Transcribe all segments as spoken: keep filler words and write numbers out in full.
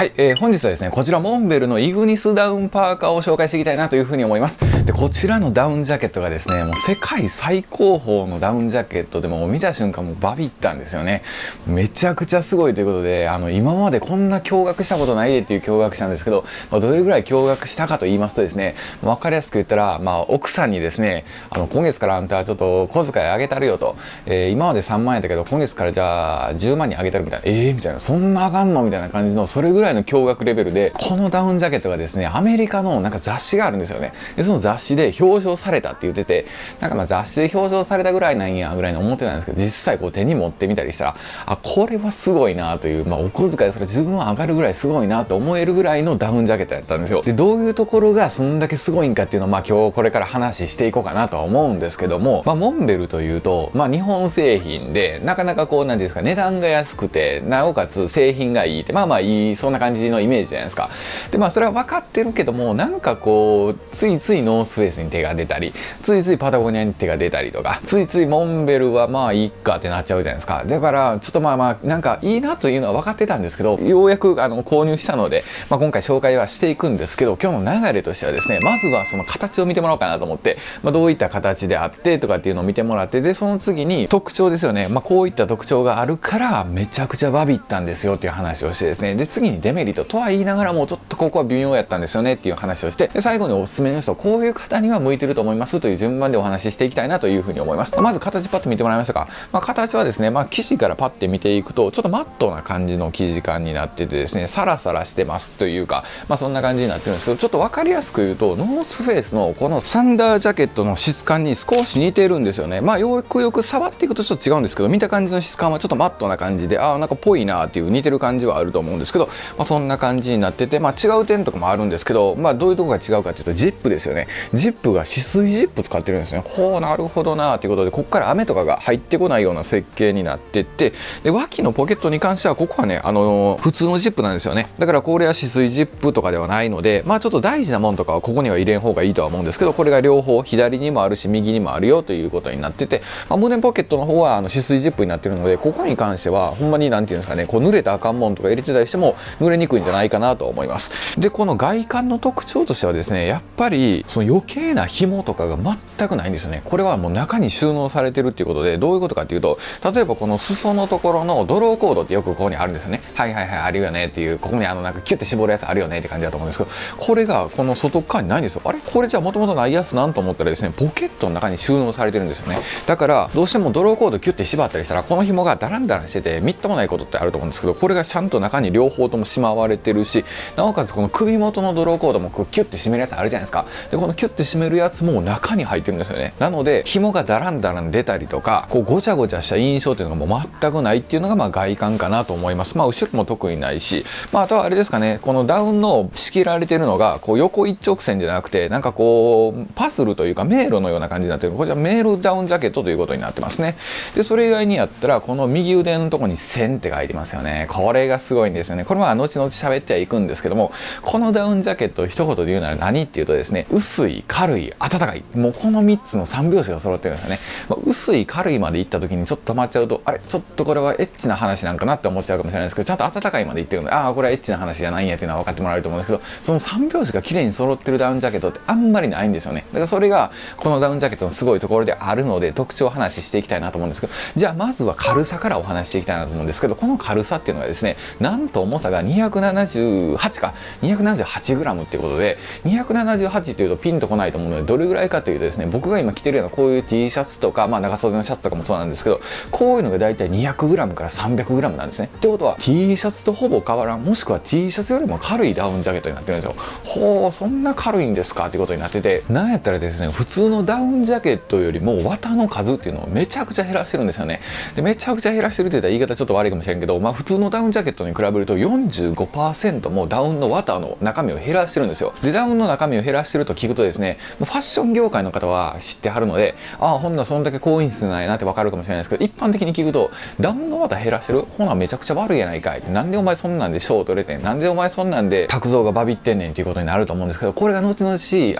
はい、えー、本日はですね、こちらモンベルのイグニスダウンパーカーを紹介していきたいなというふうに思います。で、こちらのダウンジャケットがですね、もう世界最高峰のダウンジャケットでも見た瞬間もうバビったんですよね。めちゃくちゃすごいということで、あの、今までこんな驚愕したことないでっていう驚愕したんですけど、まあ、どれぐらい驚愕したかと言いますとですね、わかりやすく言ったら、まあ、奥さんにですね、あの、今月からあんたちょっと小遣いあげたるよと、えー、今までさんまん円だけど、今月からじゃあじゅうまんにあげたるみたいな、ええー、みたいな、そんなあかんのみたいな感じの、それぐらいの驚愕レベルで、このダウンジャケットがですね、アメリカのなんか雑誌があるんですよね。で、その雑誌で表彰されたって言ってて、なんかまあ雑誌で表彰されたぐらいなんやぐらいに思ってたんですけど、実際こう手に持ってみたりしたら、あ、これはすごいなという、まあ、お小遣いそれ自分は上がるぐらいすごいなと思えるぐらいのダウンジャケットやったんですよ。で、どういうところがそんだけすごいんかっていうのは、まあ、今日これから話していこうかなとは思うんですけども、まあ、モンベルというと、まあ、日本製品でなかなかこうなんですか、値段が安くてなおかつ製品がいいって、まあまあいい、そんな感じのイメージじゃないですか。で、まあそれは分かってるけども、なんかこうついついノースフェイスに手が出たり、ついついパタゴニアに手が出たりとか、ついついモンベルはまあいいかってなっちゃうじゃないですか。だからちょっとまあまあなんかいいなというのは分かってたんですけど、ようやくあの購入したので、まあ、今回紹介はしていくんですけど、今日の流れとしてはですね、まずはその形を見てもらおうかなと思って、まあ、どういった形であってとかっていうのを見てもらって、でその次に特徴ですよね、まあ、こういった特徴があるからめちゃくちゃバビったんですよっていう話をしてですね、で次にデメリットとは言いながらもちょっとここは微妙やったんですよねっていう話をして、で最後におすすめの人、こういう方には向いてると思いますという順番でお話ししていきたいなというふうに思います。まず形パッと見てもらいましたか。まあ、形はですね、まあ、生地からパッて見ていくとちょっとマットな感じの生地感になっててですね、サラサラしてますというか、まあ、そんな感じになってるんですけど、ちょっと分かりやすく言うとノースフェイスのこのサンダージャケットの質感に少し似てるんですよね。まあよくよく触っていくとちょっと違うんですけど、見た感じの質感はちょっとマットな感じで、ああなんかぽいなっていう似てる感じはあると思うんですけど、まあ、そんな感じになってて、まあ、違う点とかもあるんですけど、まあ、どういうとこが違うかというと、ジップですよね。ジップが止水ジップ使ってるんですね。ほう、なるほどなということで、ここから雨とかが入ってこないような設計になってて、で脇のポケットに関してはここはね、あのー、普通のジップなんですよね。だからこれは止水ジップとかではないので、まあ、ちょっと大事なものとかはここには入れん方がいいとは思うんですけど、これが両方左にもあるし右にもあるよということになってて、まあ、胸ポケットの方はあの止水ジップになってるので、ここに関してはほんまに何て言うんですかね、こう濡れたあかんもんとか入れてたりしても濡れにくいんじゃないかなと思います。でこの外観の特徴としてはですね、やっぱりその余計な紐とかが全くないんですよね。これはもう中に収納されてるっていうことで、どういうことかっていうと、例えばこの裾のところのドローコードってよくここにあるんですよね。はいはいはい、あるよねっていう、ここにあのなんかキュッて絞るやつあるよねって感じだと思うんですけど、これがこの外側にないんですよ。あれ、これじゃあもともとないやつなんと思ったらですね、ポケットの中に収納されてるんですよね。だからどうしてもドローコードキュッて縛ったりしたら、この紐がダランダランしててみっともないことってあると思うんですけど、これがちゃんと中に両方ともしまわれてるし、なおかつこの首元のドローコードもこうキュッて締めるやつあるじゃないですか。でこのキュッて締めるやつも中に入ってるんですよね。なので紐がダランダラン出たりとか、こうごちゃごちゃした印象っていうのがもう全くないっていうのが、まあ外観かなと思います。まあ後ろも特にないし、まああとはあれですかね、このダウンの仕切られてるのがこう横一直線じゃなくて、なんかこうパズルというか迷路のような感じになってる。こちら迷路ダウンジャケットということになってますね。でそれ以外にやったら、この右腕のとこに線って書いてますよね。これがすごいんですよね。これは後々喋ってはいくんですけども、このダウンジャケットを一言で言うなら何っていうとですね、薄い、軽い、暖かい、もうこのみっつの三拍子が揃ってるんですよね。まあ、薄い軽いまで行った時にちょっと止まっちゃうと、あれちょっとこれはエッチな話なんかなって思っちゃうかもしれないですけど、ちゃんと暖かいまで行ってるので、ああこれはエッチな話じゃないんやっていうのは分かってもらえると思うんですけど、その三拍子が綺麗に揃ってるダウンジャケットってあんまりないんですよね。だからそれがこのダウンジャケットのすごいところであるので、特徴を話していきたいなと思うんですけど、じゃあまずは軽さからお話していきたいなと思うんですけど、この軽さっていうのはですね、なんと重さがにひゃくななじゅうはちか にひゃくななじゅうはちグラム っていうことで、にひゃくななじゅうはちっていうとピンとこないと思うので、どれぐらいかというとですね、僕が今着てるようなこういう T シャツとか、まあ、長袖のシャツとかもそうなんですけど、こういうのがだいたい にひゃくグラム から さんびゃくグラム なんですね。ってことは T シャツとほぼ変わらん、もしくは T シャツよりも軽いダウンジャケットになってるんですよ。ほう、そんな軽いんですかっていうことになってて、なんやったらですね、普通のダウンジャケットよりも綿の数っていうのをめちゃくちゃ減らしてるんですよね。でめちゃくちゃ減らしてるって言ったら言い方ちょっと悪いかもしれんけど、まあ、普通のダウンジャケットに比べると よんじゅうごパーセント もダウンの綿の中身を減らしてるんですよ。でダウンの中身を減らしてると聞くとですね、ファッション業界の方は知ってはるので、ああほんなそんだけ高品質ないなって分かるかもしれないですけど、一般的に聞くとダウンの綿減らしてる、ほなめちゃくちゃ悪いやないかい、なんでお前そんなんで賞取れてん、なんでお前そんなんで卓造がバビってんねんっていうことになると思うんですけど、これが後々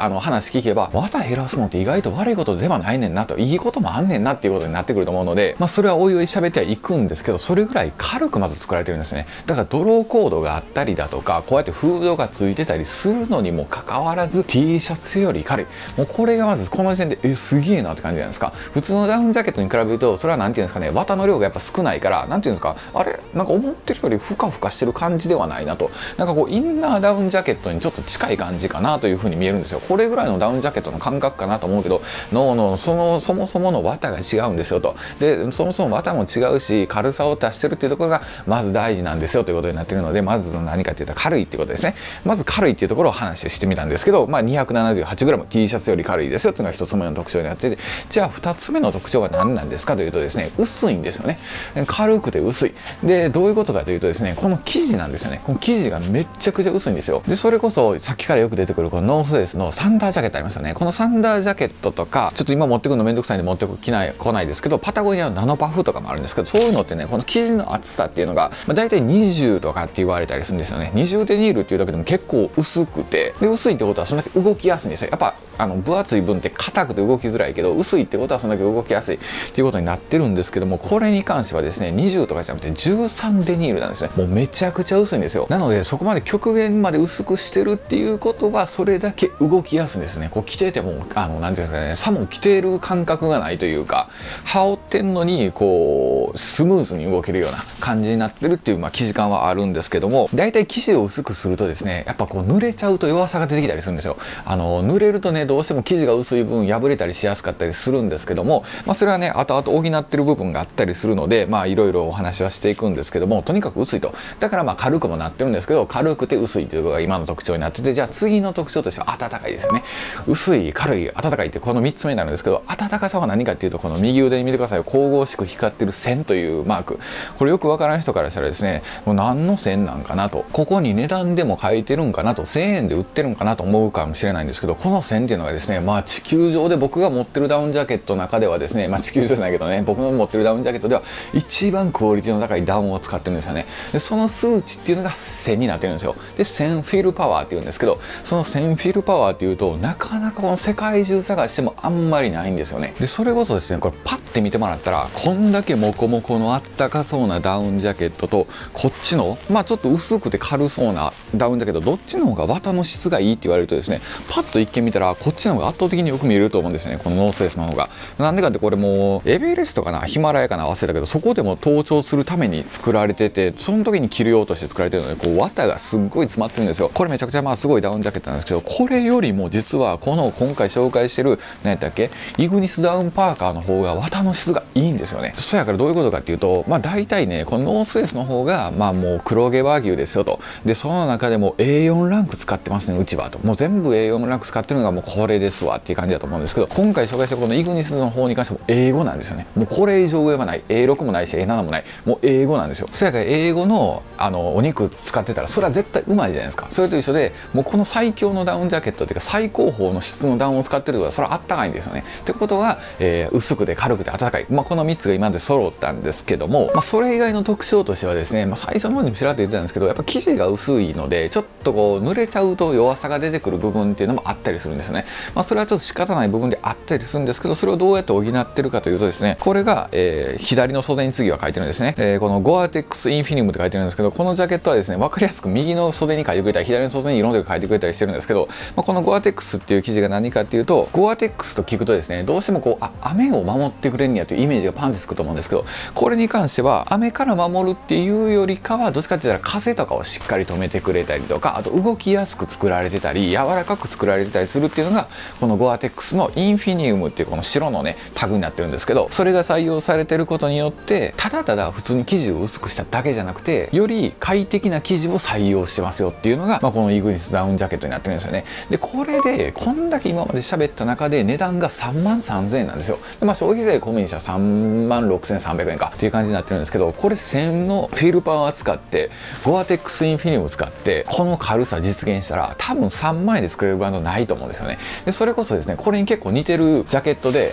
あの話聞けば、綿減らすのって意外と悪いことではないねんなと、いいこともあんねんなっていうことになってくると思うので、まあそれはおいおい喋ってはいくんですけど、それぐらい軽くまず作られてるんですね。だからドローコーードがあったりだとか、こうやってフードがついてたりするのにもかかわらず T シャツより軽い。もうこれがまずこの時点でえすげえなって感じじゃないですか。普通のダウンジャケットに比べるとそれは何て言うんですかね、綿の量がやっぱ少ないから、何て言うんですか、あれなんか思ってるよりふかふかしてる感じではないなと、なんかこうインナーダウンジャケットにちょっと近い感じかなというふうに見えるんですよ。これぐらいのダウンジャケットの感覚かなと思うけど、ノーノーそのそもそもの綿が違うんですよと。でそもそも綿も違うし軽さを足してるっていうところがまず大事なんですよということになってるので、まず何かって言ったら軽いっていうことですね。まず軽いっていうところを話してみたんですけど、まあ にひゃくななじゅうはちグラム T シャツより軽いですよっていうのがひとつめの特徴になってて、じゃあふたつめの特徴は何なんですかというとですね、薄いんですよね。軽くて薄いで、どういうことかというとですね、この生地なんですよね。この生地がめっちゃくちゃ薄いんですよ。でそれこそさっきからよく出てくるこのノースウェイスのサンダージャケットありますよね。このサンダージャケットとか、ちょっと今持ってくるのめんどくさいんで持ってきない来ないですけど、パタゴニアのナノパフとかもあるんですけど、そういうのってね、この生地の厚さっていうのが、まあ、大体にじゅうとかって言われたりするんですよね。にじゅうデニールっていうだけでも結構薄くて、で薄いってことはそんだけ動きやすいんですよ。やっぱあの分厚い分って硬くて動きづらいけど、薄いってことはそんだけ動きやすいっていうことになってるんですけども、これに関してはですね、にじゅうとかじゃなくてじゅうさんデニールなんですね。もうめちゃくちゃ薄いんですよ。なのでそこまで極限まで薄くしてるっていうことは、それだけ動きやすいんですね。こう着ててもあの何ていうんですかね、さも着てる感覚がないというか、羽織ってんのにこうスムーズに動けるような感じになってるっていう、まあ、生地感はあるんですけども、大体生地を薄くするとですね、やっぱこう濡れちゃうと弱さが出てきたりするんですよ。あの濡れるとね、どうしても生地が薄い分破れたりしやすかったりするんですけども、まあ、それはね後々補ってる部分があったりするので、まあいろいろお話はしていくんですけども、とにかく薄いと。だからまあ軽くもなってるんですけど、軽くて薄いというのが今の特徴になってて、じゃあ次の特徴としては暖かいですよね。薄い軽い暖かいってこのみっつめになるんですけど、暖かさは何かっていうと、この右腕に見てください。神々しく光ってる線というマーク、これよくわからん人からしたらですね、もう何の線なんかなと、ここに値段でも書いてるんかなと、せんえんで売ってるんかなと思うかもしれないんですけど、この線っていうのがですね、まあ地球上で僕が持ってるダウンジャケットの中ではですね、まあ地球上じゃないけどね、僕の持ってるダウンジャケットでは一番クオリティの高いダウンを使ってるんですよね。でその数値っていうのが線になってるんですよ。で線フィルパワーっていうんですけど、その線フィルパワーっていうとなかなかこの世界中探してもあんまりないんですよね。でそれこそですね、これパッて見てもらったら、こんだけモコモコのあったかそうなダウンジャケットと、こっちのまあちょっと薄くて軽そうなダウンジャケット、どっちの方が綿の質がいいって言われるとですね、パッと一見見たらこっちの方が圧倒的によく見えると思うんですね。このノースウェイスの方が。なんでかって、これもうエベレストかなヒマラヤかな忘れたけど、そこでも登頂するために作られてて、その時に着る用として作られてるので、こう綿がすっごい詰まってるんですよ。これめちゃくちゃまあすごいダウンジャケットなんですけど、これよりも実はこの今回紹介してる何やったっけ、イグニスダウンパーカーの方が綿の質がいいんですよね。そやからどういうことかっていうと、まあ大体ね、このノースウェイスの方がまあもう黒毛和牛ですよと。でその中でも エーよん ランク使ってますねうちはと。もう全部 エーよん ランク使ってるのがもうこれですわっていう感じだと思うんですけど、今回紹介したこのイグニスの方に関してもエーごなんですよね。もうこれ以上上はない。エーろくもないし エーななもない。もうエーごなんですよ。そやからエーごのあのお肉使ってたら、それは絶対うまいじゃないですか。それと一緒で、もうこの最強のダウンジャケットっていうか最高峰の質のダウンを使ってると、それはあったかいんですよね。ってことは、えー、薄くて軽くて暖かい、まあ、このみっつが今まで揃ったんですけども、まあ、それ以外の特徴としてはですね、まあ、最初の方にも調べて出たんですけど、やっぱ生地が薄いのでちょっとこう濡れちゃうと弱さが出てくる部分っていうのもあったりするんですよね。まあ、それはちょっと仕方ない部分であったりするんですけど、それをどうやって補ってるかというとですね、これが、えー、左の袖に次は書いてるんですね、えー、このゴアテックスインフィニムって書いてるんですけど、このジャケットはですね、分かりやすく右の袖に書いてくれたり左の袖にいろんなとこ書いてくれたりしてるんですけど、まあ、このゴアテックスっていう生地が何かっていうと、ゴアテックスと聞くとですね、どうしてもこうあ雨を守ってくれんやというイメージがパンってつくと思うんですけど、これに関しては雨から守るっていうよりかは、どっちかって言ったら風とかをしっかり止めてくれたりとか、あと動きやすく作られてたり柔らかく作られてたりするっていうのが、このゴアテックスのインフィニウムっていうこの白のねタグになってるんですけど、それが採用されてることによって、ただただ普通に生地を薄くしただけじゃなくて、より快適な生地を採用してますよっていうのが、まあ、このイグニスダウンジャケットになってるんですよね。でこれでこんだけ今まで喋った中で値段がさんまんさんぜんえんなんですよ。で、まあ、消費税込みにしたらさんまんろくせんさんびゃくえんかっていう感じになってるんですけど、これ線のフィルパワー使ってゴアテックスインフィニウム使ってこの軽さ実現したら、多分さんまんえんで作れるブランドないと思うんですよね。でそれこそですね、これに結構似てるジャケットで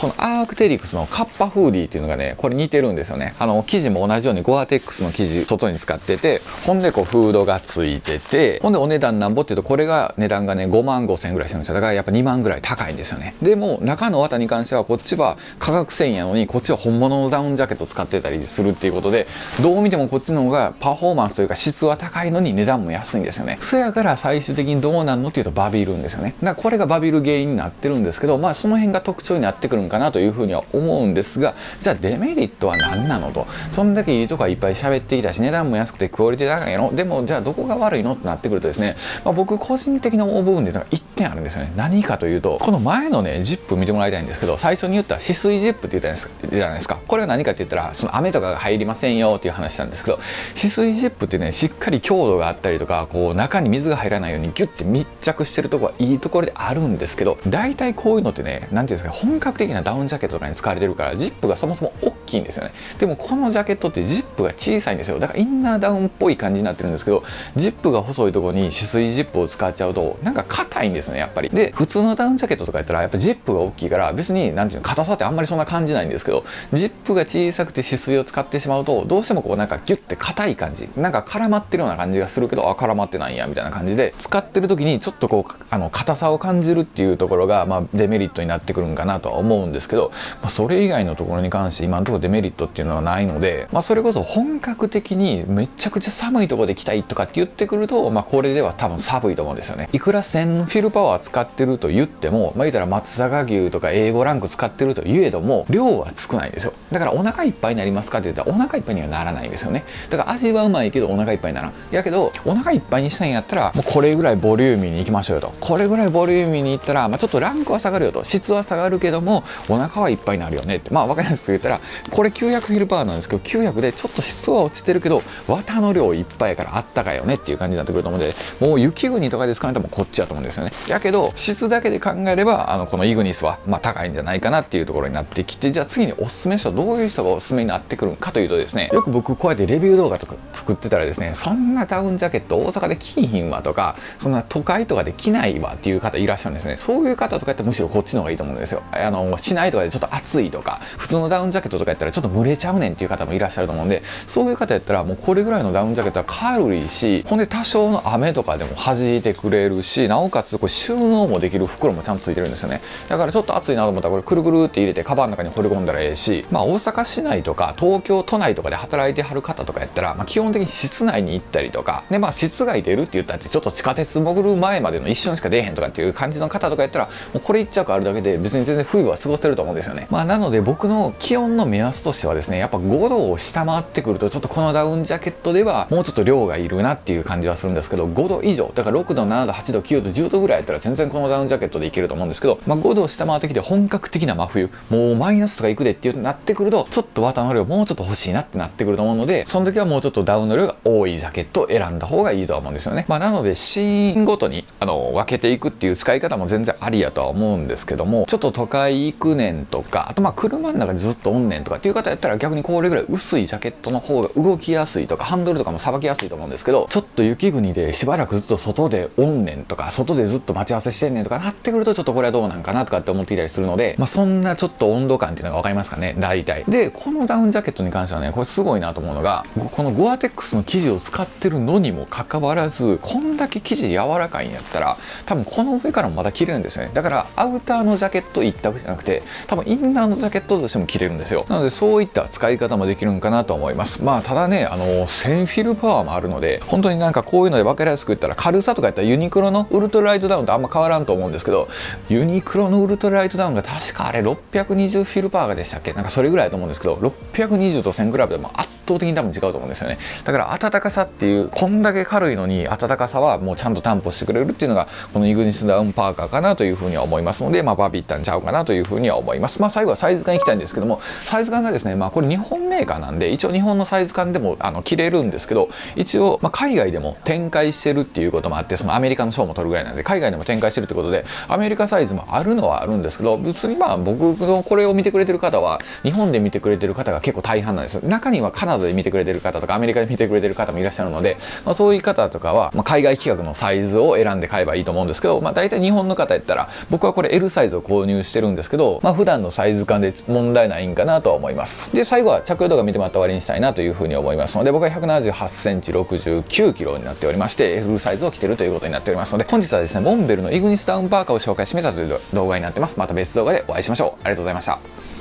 このアークテリクスのカッパフーディーっていうのがね、これ似てるんですよね。あの生地も同じようにゴアテックスの生地外に使ってて、ほんでこうフードがついてて、ほんでお値段なんぼっていうと、これが値段がねごまんごせんえんぐらいしてるんですよ。だからやっぱにまんぐらい高いんですよね。でも中の綿に関してはこっちは化学繊維やのに、こっちは本物のダウンジャケット使ってたりするっていうことで、どう見てもこっちの方がパフォーマンスというか質は高いのに値段も安いんですよね。そやから最終的にどうなんのっていうとバビるんですよね。だからこれがバビる原因になってるんですけど、まあその辺が特徴になってくるんかなというふうには思うんですが、じゃあデメリットは何なのと。そんだけいいとこはいっぱい喋ってきたし、値段も安くてクオリティ高いの、でもじゃあどこが悪いのってなってくるとですね、まあ、僕個人的な思う部分でいってんあるんですよね。何かというと、この前のねジップ見てもらいたいんですけど、最初に言った止水ジップって言ったじゃないですか。これが何かって言ったら、その雨とかが入りませんよっていう話したんですけど、止水ジップってね、しっかり強度があったりとか、こう中に水が入らないようにギュッて密着してるとこはいいところであるんですけど、大体こういうのってね、何て言うんですか、本格的なダウンジャケットとかに使われてるから、ジップがそもそも大きいんですよね。でもこのジャケットってジップが小さいんですよ。だからインナーダウンっぽい感じになってるんですけど、ジップが細いとこに止水ジップを使っちゃうとなんか硬いんですよね、やっぱり。で、普通のダウンジャケットとかやったらやっぱジップが大きいから、別になんていうの、硬さってあんまりそんな感じないんですけど、ジップが小さくて止水を使ってしまうと、どうしてもこうなんかギュッて硬い感じ、なんか絡まってるような感じがするけど、あ、絡まってないんやみたいな感じで、使ってる時にちょっとこうあの硬さを感じるっていうところが、まあ、デメリットになってくるんかなとは思うんですけど、まあ、それ以外のところに関して今のところデメリットっていうのはないので、まあ、それこそ本格的にめちゃくちゃ寒いところで着たいとかって言ってくると、まあ、これでは多分寒いと思うんですよね。いくらせんフィルパワー使ってると言っても、まあ、言ったら松坂牛とかエーごランク使ってると言えども量は少ないんですよ。だからお腹いっぱいになりますかって言ったらお腹いっぱいにはならないんですよね。だから味はうまいけどお腹いっぱいにならん。やけどお腹いっぱいにしたいんやったら、もうこれぐらいボリューミーにいきましょうよと。これぐらいボリューミーにいったら、まあ、ちょっとランクは下がるよと、質は下がるけどもお腹はいっぱいになるよねって、まあ分かりやすく言ったら、これきゅうひゃくフィルパワーなんですけど、きゅうひゃくでちょっと質は落ちてるけど綿の量いっぱいやからあったかいよねっていう感じになってくると思うんで、もう雪国とかで使われてもこっちやと思うんですよね。やけど質だけで考えれば、あのこのイグニスはまあ高いんじゃないかなっていうところになってきて、じゃあ次におすすめしたらどういう人がおすすめになってくるのかというとですね、よく僕こうやってレビュー動画とか作ってたらですね、そんなダウンジャケット大阪で着いひんわとか、そんな都会とかで着ないわっていう方いらっしゃるんですね。そういう方とかやってむしろこっちの方がいいと思うんですよ。あの市内とかでちょっと暑いとか、普通のダウンジャケットとかやったらちょっと蒸れちゃうねんっていう方もいらっしゃると思うんで、そういう方やったらもうこれぐらいのダウンジャケットは軽いし、ほんで多少の雨とかでも弾いてくれるし、なおかつこれ収納もできる袋もちゃんとついてるんですよね。だからちょっと暑いなと思ったらこれくるくるって入れてカバンの中に放り込んだらええし、まあ大阪市内とか東京都内とかで働いてはる方とかやったら、まあ、基本的に室内に行ったりとかで、まあ室外出るって言ったってちょっと地下鉄潜る前までの一瞬しか出えへんとかっていう感じの方とかやったら、もうこれ一着あるだけで別に全然冬は過ごせると思うんですよね。まあなので僕の気温の目安としてはですね、やっぱごどを下回ってくるとちょっとこのダウンジャケットではもうちょっと量がいるなっていう感じはするんですけど、ごど以上だからろくどななどはちどきゅうどじゅうどぐらいやったら全然このダウンジャケットでいけると思うんですけど、まあ、ごどを下回ってきて本格的な真冬、もうマイナスとかいくでっていうなってくると、ちょっと綿の量もうちょっと欲しいなってなってくると思うので、その時はもうちょっとダウンの量が多いジャケットを選んだ方がいいとは思うんですよね。まあ、なのでシーンごとにあの分けていくっていう使い方も全然ありやとは思うんですけども、ちょっと都会行くねんとか、あとまあ車の中でずっとおんねんとかっていう方やったら、逆にこれぐらい薄いジャケットの方が動きやすいとか、ハンドルとかもさばきやすいと思うんですけど、ちょっと雪国でしばらくずっと外でおんねんとか、外でずっと待ち合わせしてんねんとかなってくると、ちょっとこれはどうなんかなとかって思っていたりするので、まあ、そんなちょっと温度感っていうのが分かりますかね、大体。でこのダウンジャケットに関してはね、これすごいなと思うのが、このゴアテックスの生地を使ってるのにもかかわらず、こんだけ生地柔らかいんやったら多分この上からもまた着れるんですよね。だからアウターのジャケット一択じゃなくて、多分インナーのジャケットとしても着れるんですよ。なのでそういった使い方もできるんかなと思います。まあただね、あのせんフィルパワーもあるので、本当になんかこういうので分かりやすく言ったら、軽さとかやったらユニクロのウルトラライトダウンとあんま変わらんと思うんですけど、ユニクロのウルトラライトダウンが確かあれろっぴゃくにじゅうフィルパワーでしたっけ、なんかそれぐらいだと思うんですけど、ろっぴゃくにじゅうとせん比べても圧倒的に多分違うと思うんですよね。だから暖かさっていう、こんだけ軽いのに暖かさはもうちゃんと担保してくれるっていうのがこのイグニスダウンパーカーかなというふうには思いますので、まあバビったんちゃうかなというふうには思います。まあ最後はサイズ感いきたいんですけども、サイズ感がですね、まあこれ日本メーカーなんで一応日本のサイズ感でもあの着れるんですけど、一応まあ海外でも展開してるっていうこともあって、そのアメリカの賞も取るぐらいなんで海外でも展開してるってことで、アメリカサイズもあるのはあるんですけど、別にまあ僕のこれを見てくれてる方は日本で見てくれてる方が結構大半なんです。中にはカナナダで見てくれてる方とかアメリカで見てくれてる方もいらっしゃるので、まあ、そういう方とかは、まあ、海外規格のサイズを選んで買えばいいと思うんですけど、まあ、大体日本の方やったら僕はこれ エル サイズを購入してるんですけど、まあ、普段のサイズ感で問題ないんかなとは思います。で最後は着用度が見てもらった終わりにしたいなというふうに思いますので、僕は ひゃくななじゅうはちセンチろくじゅうきゅうキロになっておりまして、 エル サイズを着てるということになっておりますので、本日はですねモンベルのイグニスダウンパーカーを紹介してみたという動画になってます。また別動画でお会いしましょう。ありがとうございました。